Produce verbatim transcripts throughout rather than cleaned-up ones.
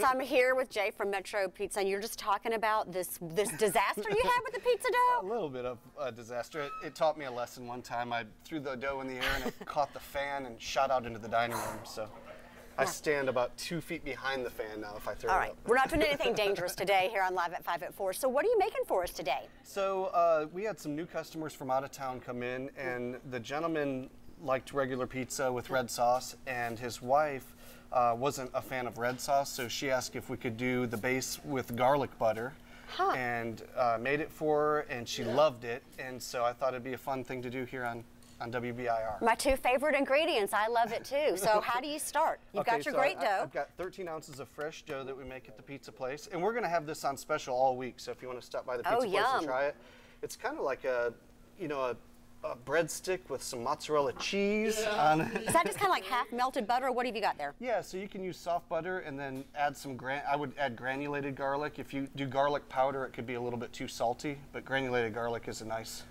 So I'm here with Jay from Metro Pizza, and you're just talking about this this disaster you had with the pizza dough? A little bit of a disaster. It, it taught me a lesson one time. I threw the dough in the air, and it caught the fan and shot out into the dining room. So I stand about two feet behind the fan now if I throw All right. it up. We're not doing anything dangerous today here on Live at five at four. So what are you making for us today? So uh, we had some new customers from out of town come in, and the gentleman liked regular pizza with red sauce, and his wife uh, wasn't a fan of red sauce, so she asked if we could do the base with garlic butter, huh. and uh, made it for her, and she yeah. loved it, and so I thought it'd be a fun thing to do here on, on W B I R. My two favorite ingredients, I love it too. So how do you start? You've okay, got your so great I, dough. I've got thirteen ounces of fresh dough that we make at the pizza place, and we're gonna have this on special all week, so if you wanna stop by the pizza oh, place yum. and try it. It's kind of like a, you know, a a breadstick with some mozzarella cheese yeah. on it. Is that just kind of like half melted butter, or what have you got there? Yeah, so you can use soft butter and then add some, gran I would add granulated garlic. If you do garlic powder, it could be a little bit too salty, but granulated garlic is a nice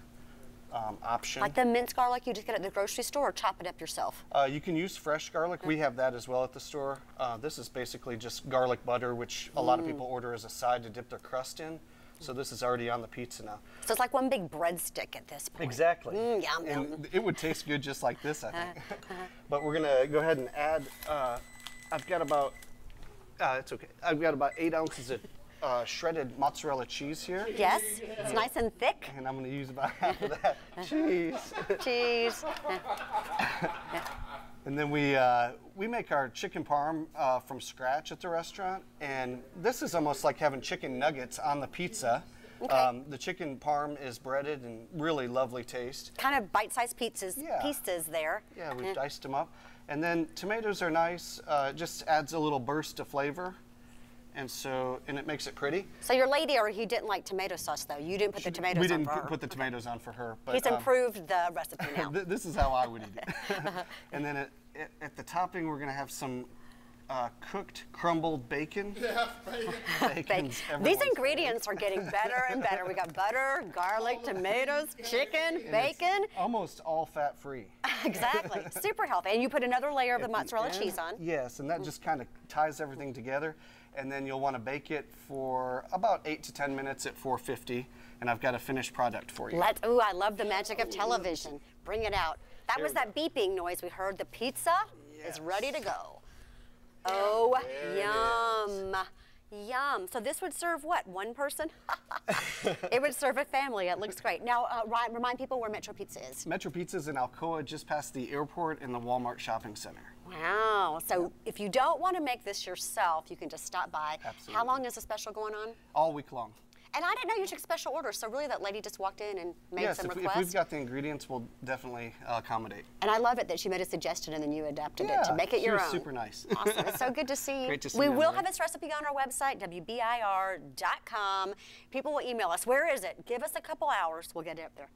um, option. Like the minced garlic you just get at the grocery store, or chop it up yourself? Uh, you can use fresh garlic. Mm. We have that as well at the store. Uh, this is basically just garlic butter, which a mm. lot of people order as a side to dip their crust in. So this is already on the pizza now. So it's like one big breadstick at this point. Exactly. Mm, yum, and yum. It would taste good just like this, I think. Uh, uh, but we're gonna go ahead and add, uh, I've got about, uh, it's okay. I've got about eight ounces of uh, shredded mozzarella cheese here. Yes, it's nice and thick. And I'm gonna use about half of that cheese. Cheese. And then we uh, we make our chicken parm uh, from scratch at the restaurant, and this is almost like having chicken nuggets on the pizza. Okay. Um, the chicken parm is breaded and really lovely taste. Kind of bite-sized pizzas, yeah. pieces there. Yeah, we've diced them up. And then tomatoes are nice. Uh, it just adds a little burst of flavor. And so, and it makes it pretty. So your lady, or he didn't like tomato sauce, though. You didn't put the tomatoes on for her. We didn't put the tomatoes on for her. But, He's um, improved the recipe now. th this is how I would eat it. And then at, at, at the topping, we're going to have some uh, cooked, crumbled bacon. Yeah, bacon. bacon. These ingredients are getting better and better. We got butter, garlic, tomatoes, chicken, and bacon. Almost all fat-free. Exactly. Super healthy. And you put another layer of the mozzarella cheese on. Yes, and that just kind of ties everything together. And then you'll want to bake it for about eight to ten minutes at four fifty. And I've got a finished product for you. Let's, ooh, I love the magic of television. Bring it out. That there was that go. beeping noise we heard. The pizza yes. is ready to go. Oh, yum. Yum. So this would serve what, one person? It would serve a family. It looks great. Now, uh, Ryan, remind people where Metro Pizza is. Metro Pizza is in Alcoa, just past the airport and the Walmart shopping center. Wow. So if you don't want to make this yourself, you can just stop by. Absolutely. How long is the special going on? All week long. And I didn't know you took special orders, so really that lady just walked in and made yes, some if requests? Yes, if we've got the ingredients, we'll definitely uh, accommodate. And I love it that she made a suggestion and then you adapted yeah, it to make it your own. Yeah, super nice. Awesome. It's so good to see you. Great to see we you. We will right? have this recipe on our website, W B I R dot com. People will email us. Where is it? Give us a couple hours. We'll get it up there.